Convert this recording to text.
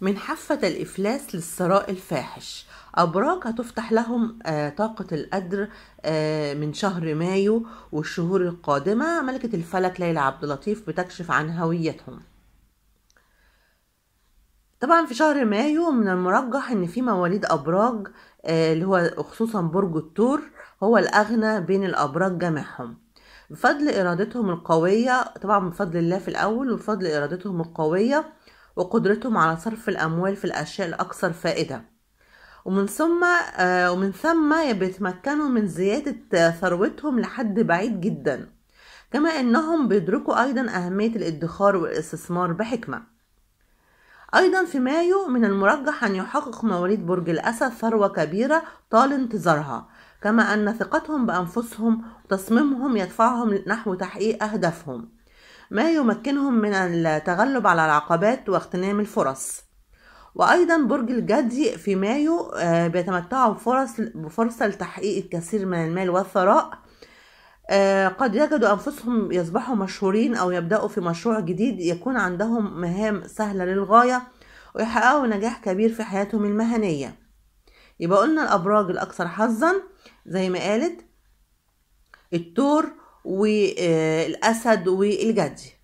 من حافة الإفلاس للثراء الفاحش. أبراج هتفتح لهم طاقة القدر من شهر مايو والشهور القادمة. ملكة الفلك ليلى عبد اللطيف بتكشف عن هويتهم. طبعا في شهر مايو من المرجح ان في مواليد أبراج اللي هو خصوصا برج الثور هو الأغنى بين الأبراج جميعهم بفضل إرادتهم القوية، طبعا بفضل الله في الأول، وبفضل إرادتهم القوية وقدرتهم على صرف الأموال في الأشياء الأكثر فائدة، ومن ثم بيتمكنوا من زيادة ثروتهم لحد بعيد جدا، كما أنهم بيدركوا أيضا أهمية الادخار والاستثمار بحكمة. أيضا في مايو من المرجح أن يحقق مواليد برج الأسد ثروة كبيرة طال انتظارها، كما أن ثقتهم بأنفسهم وتصميمهم يدفعهم نحو تحقيق أهدافهم، ما يمكنهم من التغلب على العقبات واغتنام الفرص. وأيضا برج الجدي في مايو بيتمتعوا بفرصة لتحقيق الكثير من المال والثراء، قد يجدوا أنفسهم يصبحوا مشهورين أو يبدأوا في مشروع جديد يكون عندهم مهام سهلة للغاية ويحققوا نجاح كبير في حياتهم المهنية. يبقى قلنا الأبراج الأكثر حظا زي ما قالت الثور والأسد والجدي.